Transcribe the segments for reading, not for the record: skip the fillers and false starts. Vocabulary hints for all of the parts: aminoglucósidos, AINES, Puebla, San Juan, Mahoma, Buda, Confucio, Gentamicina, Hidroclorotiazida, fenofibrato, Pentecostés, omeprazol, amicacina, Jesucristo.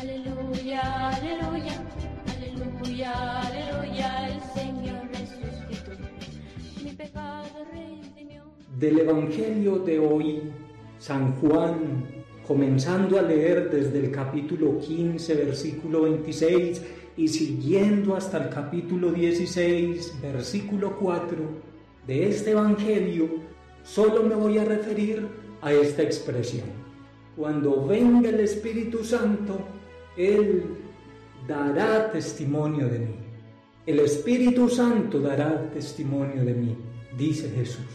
Aleluya, aleluya, aleluya, aleluya, el Señor resucitó, mi pecado redimió. Del Evangelio de hoy, San Juan, comenzando a leer desde el capítulo 15, versículo 26, y siguiendo hasta el capítulo 16, versículo 4 de este Evangelio, solo me voy a referir a esta expresión. Cuando venga el Espíritu Santo, Él dará testimonio de mí. El Espíritu Santo dará testimonio de mí, dice Jesús.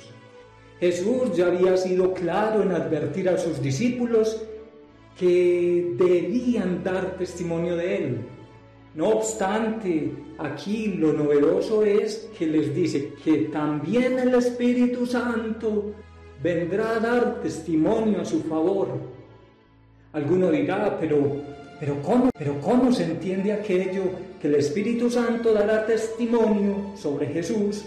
Jesús ya había sido claro en advertir a sus discípulos que debían dar testimonio de Él. No obstante, aquí lo novedoso es que les dice que también el Espíritu Santo vendrá a dar testimonio a su favor. Alguno dirá, ¿pero cómo se entiende aquello que el Espíritu Santo dará testimonio sobre Jesús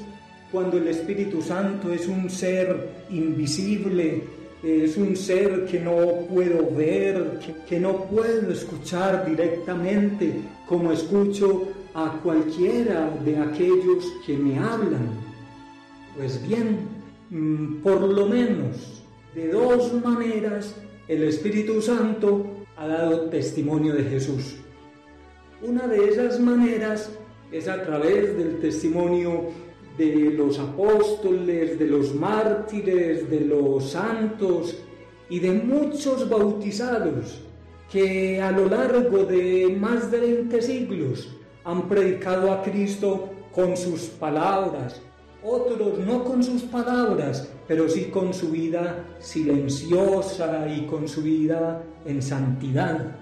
cuando el Espíritu Santo es un ser invisible, es un ser que no puedo ver, que no puedo escuchar directamente como escucho a cualquiera de aquellos que me hablan? Pues bien, por lo menos de dos maneras el Espíritu Santo ha dado testimonio de Jesús. Una de esas maneras es a través del testimonio de los apóstoles, de los mártires, de los santos y de muchos bautizados que a lo largo de más de 20 siglos han predicado a Cristo con sus palabras. Otros no con sus palabras, pero sí con su vida silenciosa y con su vida en santidad.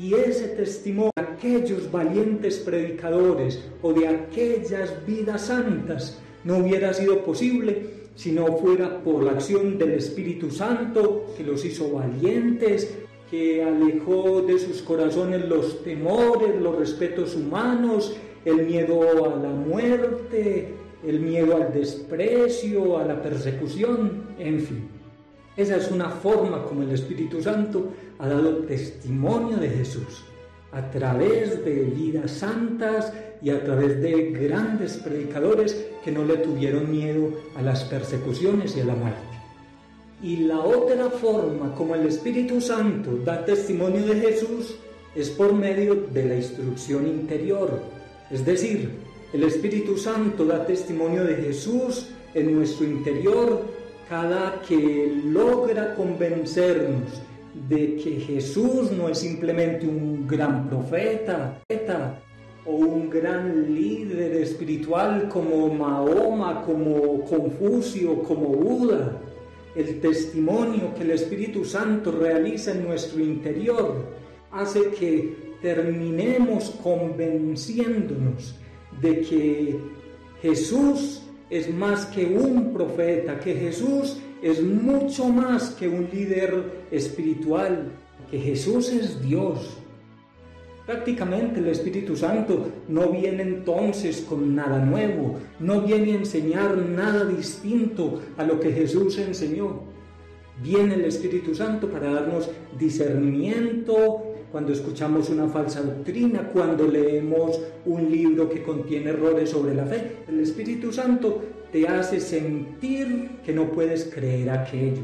Y ese testimonio de aquellos valientes predicadores o de aquellas vidas santas no hubiera sido posible si no fuera por la acción del Espíritu Santo que los hizo valientes, que alejó de sus corazones los temores, los respetos humanos, el miedo a la muerte, el miedo al desprecio, a la persecución, en fin. Esa es una forma como el Espíritu Santo ha dado testimonio de Jesús, a través de vidas santas y a través de grandes predicadores que no le tuvieron miedo a las persecuciones y a la muerte. Y la otra forma como el Espíritu Santo da testimonio de Jesús es por medio de la instrucción interior, es decir, el Espíritu Santo da testimonio de Jesús en nuestro interior cada que logra convencernos de que Jesús no es simplemente un gran profeta o un gran líder espiritual como Mahoma, como Confucio, como Buda. El testimonio que el Espíritu Santo realiza en nuestro interior hace que terminemos convenciéndonos de que Jesús es más que un profeta, que Jesús es mucho más que un líder espiritual, que Jesús es Dios. Prácticamente el Espíritu Santo no viene entonces con nada nuevo, no viene a enseñar nada distinto a lo que Jesús enseñó. Viene el Espíritu Santo para darnos discernimiento cuando escuchamos una falsa doctrina, cuando leemos un libro que contiene errores sobre la fe. El Espíritu Santo te hace sentir que no puedes creer aquello.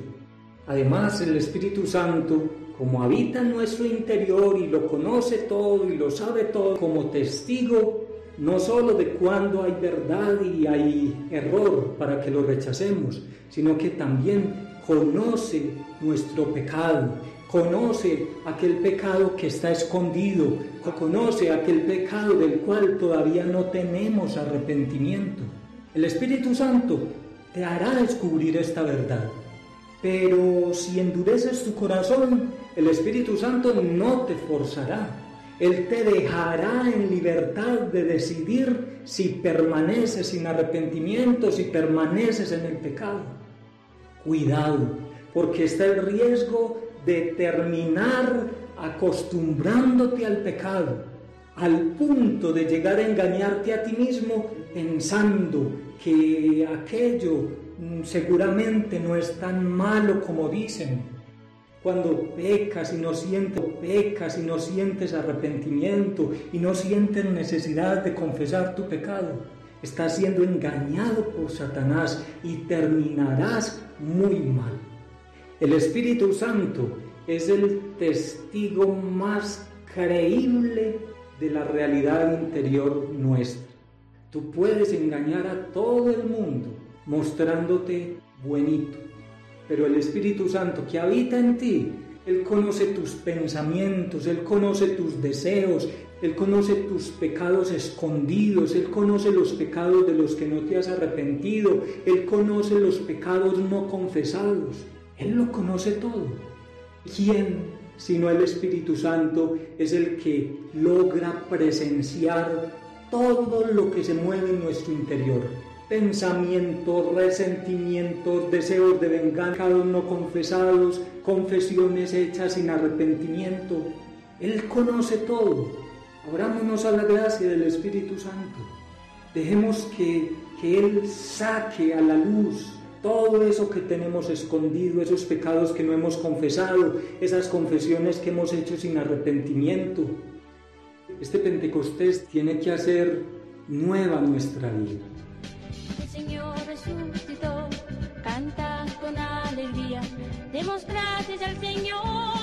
Además, el Espíritu Santo, como habita en nuestro interior y lo conoce todo y lo sabe todo, como testigo, no solo de cuando hay verdad y hay error para que lo rechacemos, sino que también conoce nuestro pecado, conoce aquel pecado que está escondido, conoce aquel pecado del cual todavía no tenemos arrepentimiento. El Espíritu Santo te hará descubrir esta verdad, pero si endureces tu corazón, el Espíritu Santo no te forzará. Él te dejará en libertad de decidir si permaneces sin arrepentimiento, si permaneces en el pecado. Cuidado, porque está el riesgo de terminar acostumbrándote al pecado, al punto de llegar a engañarte a ti mismo pensando que aquello seguramente no es tan malo como dicen. Cuando pecas y no sientes, arrepentimiento y no sientes necesidad de confesar tu pecado, estás siendo engañado por Satanás y terminarás muy mal. El Espíritu Santo es el testigo más creíble de la realidad interior nuestra. Tú puedes engañar a todo el mundo mostrándote bonito, pero el Espíritu Santo que habita en ti, Él conoce tus pensamientos, Él conoce tus deseos, Él conoce tus pecados escondidos, Él conoce los pecados de los que no te has arrepentido, Él conoce los pecados no confesados, Él lo conoce todo. ¿Quién, sino el Espíritu Santo, es el que logra presenciar todo lo que se mueve en nuestro interior? Pensamientos, resentimientos, deseos de venganza, pecados no confesados, confesiones hechas sin arrepentimiento. Él conoce todo. Abrámonos a la gracia del Espíritu Santo. Dejemos que Él saque a la luz todo eso que tenemos escondido, esos pecados que no hemos confesado, esas confesiones que hemos hecho sin arrepentimiento. Este Pentecostés tiene que hacer nueva nuestra vida. Resucitó, canta con alegría, demos gracias al Señor.